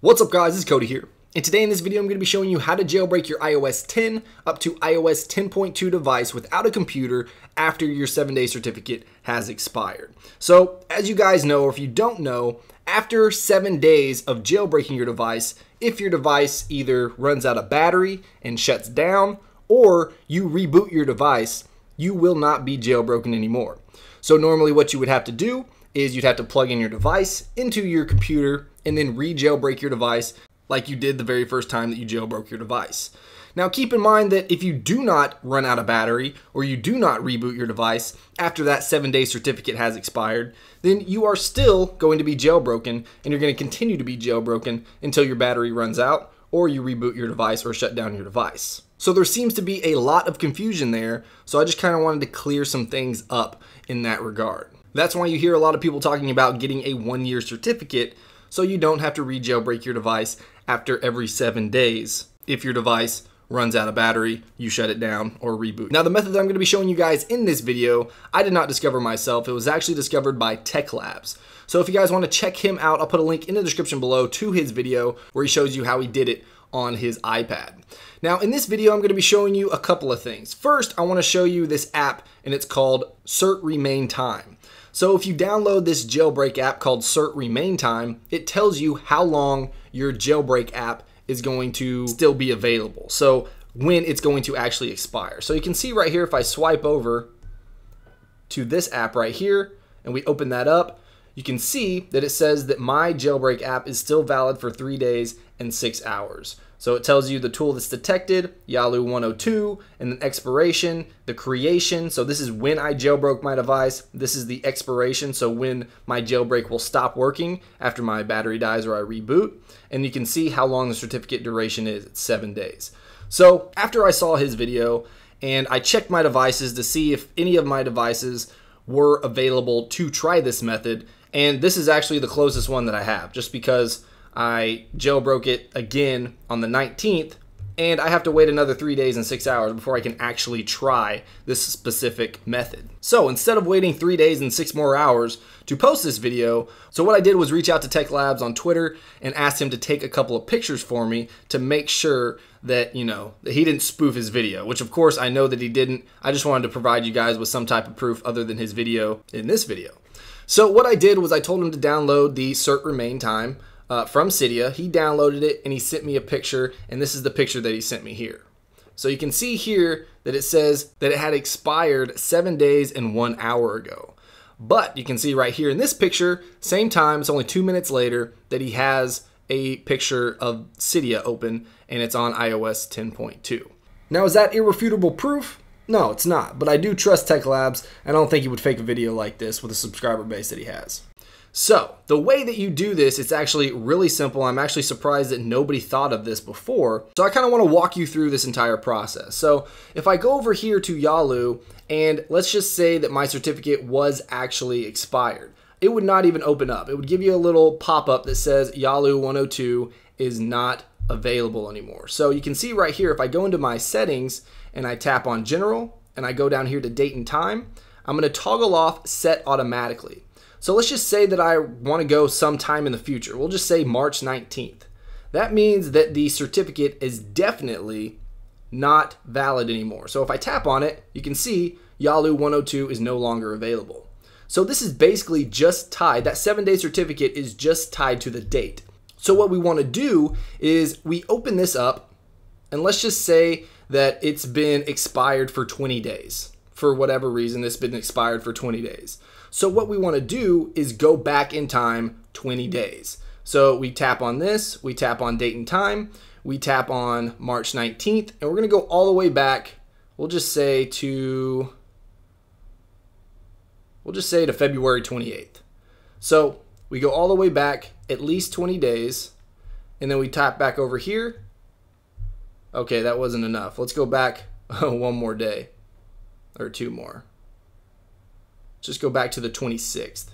What's up guys, it's Cody here. And today in this video, I'm going to be showing you how to jailbreak your iOS 10 up to iOS 10.2 device without a computer after your 7-day certificate has expired. So as you guys know, or if you don't know, after 7 days of jailbreaking your device, if your device either runs out of battery and shuts down, or you reboot your device, you will not be jailbroken anymore. So normally what you would have to do is you'd have to plug in your device into your computer and then re-jailbreak your device like you did the very first time that you jailbroke your device. Now keep in mind that if you do not run out of battery or you do not reboot your device after that 7-day certificate has expired, then you are still going to be jailbroken and you're going to continue to be jailbroken until your battery runs out or you reboot your device or shut down your device. So there seems to be a lot of confusion there, so I just kind of wanted to clear some things up in that regard. That's why you hear a lot of people talking about getting a 1-year certificate so you don't have to re-jailbreak your device after every 7 days. If your device runs out of battery, you shut it down or reboot. Now the method that I'm going to be showing you guys in this video, I did not discover myself. It was actually discovered by Tech Labs. So if you guys want to check him out, I'll put a link in the description below to his video where he shows you how he did it on his iPad. Now in this video, I'm going to be showing you a couple of things. First, I want to show you this app and it's called CertRemainTime. So if you download this jailbreak app called CertRemainTime, it tells you how long your jailbreak app is going to still be available. So when it's going to actually expire. So you can see right here, if I swipe over to this app right here and we open that up, you can see that it says that my jailbreak app is still valid for 3 days and 6 hours. So it tells you the tool that's detected, Yalu 102, and then expiration, the creation. So this is when I jailbroke my device. This is the expiration. So when my jailbreak will stop working after my battery dies or I reboot. And you can see how long the certificate duration is. It's 7 days. So after I saw his video and I checked my devices to see if any of my devices were available to try this method. And this is actually the closest one that I have just because I jailbroke it again on the 19th and I have to wait another 3 days and 6 hours before I can actually try this specific method. So instead of waiting 3 days and 6 more hours to post this video, so what I did was reach out to Tech Labs on Twitter and asked him to take a couple of pictures for me to make sure that, you know, that he didn't spoof his video, which of course I know that he didn't. I just wanted to provide you guys with some type of proof other than his video in this video. So what I did was I told him to download the CertRemainTime from Cydia. He downloaded it and he sent me a picture, and this is the picture that he sent me here. So you can see here that it says that it had expired 7 days and 1 hour ago. But you can see right here in this picture, same time, it's only 2 minutes later, that he has a picture of Cydia open and it's on iOS 10.2. Now is that irrefutable proof? No, it's not, but I do trust Tech Labs and I don't think he would fake a video like this with a subscriber base that he has. So the way that you do this, it's actually really simple. I'm actually surprised that nobody thought of this before. So I kind of want to walk you through this entire process. So if I go over here to Yalu and let's just say that my certificate was actually expired, it would not even open up. It would give you a little pop-up that says Yalu 102 is not available anymore. So you can see right here, if I go into my settings and I tap on general and I go down here to date and time, I'm going to toggle off set automatically. So let's just say that I want to go sometime in the future. We'll just say March 19th. That means that the certificate is definitely not valid anymore. So if I tap on it, you can see Yalu 102 is no longer available. So this is basically just tied, that 7-day certificate is just tied to the date. So what we want to do is we open this up and let's just say that it's been expired for 20 days. For whatever reason, it's been expired for 20 days. So what we want to do is go back in time 20 days. So we tap on this, we tap on date and time, we tap on March 19th, and we're going to go all the way back. We'll just say to February 28th. So we go all the way back at least 20 days, and then we tap back over here. Okay, that wasn't enough. Let's go back one more day. Or 2 more. Just go back to the 26th.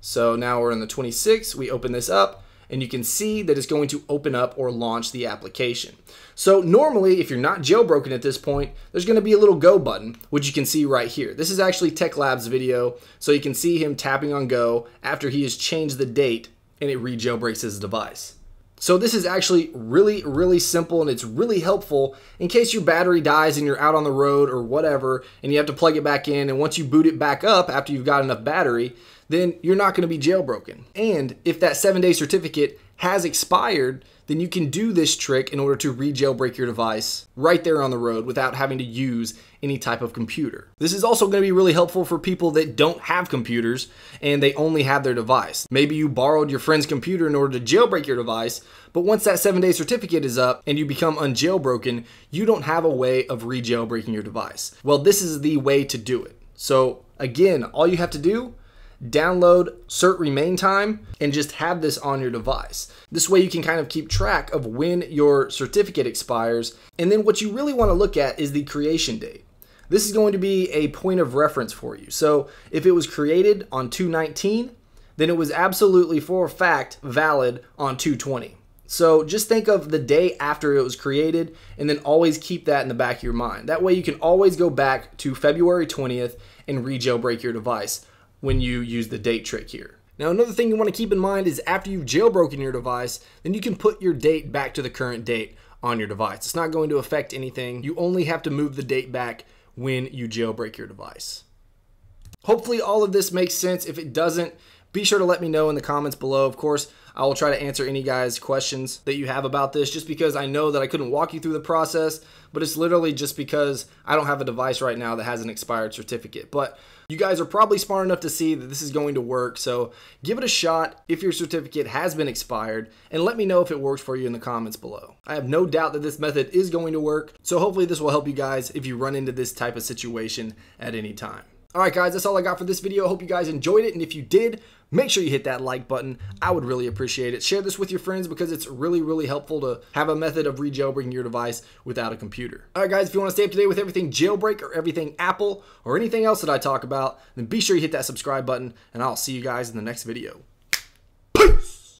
So now we're on the 26th. We open this up and you can see that it's going to open up or launch the application. So normally if you're not jailbroken at this point, there's going to be a little go button, which you can see right here. This is actually Tech Labs' video. So you can see him tapping on go after he has changed the date and it re-jailbreaks his device. So this is actually really simple, and it's really helpful in case your battery dies and you're out on the road or whatever and you have to plug it back in, and once you boot it back up after you've got enough battery, then you're not going to be jailbroken. And if that 7-day certificate has expired, then you can do this trick in order to re-jailbreak your device right there on the road without having to use any type of computer. This is also going to be really helpful for people that don't have computers and they only have their device. Maybe you borrowed your friend's computer in order to jailbreak your device, but once that 7-day certificate is up and you become unjailbroken, you don't have a way of re-jailbreaking your device. Well, this is the way to do it. So again, all you have to do, download CertRemainTime and just have this on your device. This way you can kind of keep track of when your certificate expires. And then what you really want to look at is the creation date. This is going to be a point of reference for you. So if it was created on 2/19, then it was absolutely for a fact valid on 2/20. So just think of the day after it was created, and then always keep that in the back of your mind. That way you can always go back to February 20th and re-jailbreak your device when you use the date trick here. Now, another thing you want to keep in mind is after you've jailbroken your device, then you can put your date back to the current date on your device. It's not going to affect anything. You only have to move the date back when you jailbreak your device. Hopefully all of this makes sense. If it doesn't, be sure to let me know in the comments below. Of course, I will try to answer any guys' questions that you have about this, just because I know that I couldn't walk you through the process, but it's literally just because I don't have a device right now that has an expired certificate. But you guys are probably smart enough to see that this is going to work, so give it a shot if your certificate has been expired, and let me know if it works for you in the comments below. I have no doubt that this method is going to work, so hopefully this will help you guys if you run into this type of situation at any time. All right, guys, that's all I got for this video. I hope you guys enjoyed it, and if you did, make sure you hit that like button. I would really appreciate it. Share this with your friends because it's really helpful to have a method of re-jailbreaking your device without a computer. All right, guys, if you want to stay up to date with everything jailbreak or everything Apple or anything else that I talk about, then be sure you hit that subscribe button, and I'll see you guys in the next video.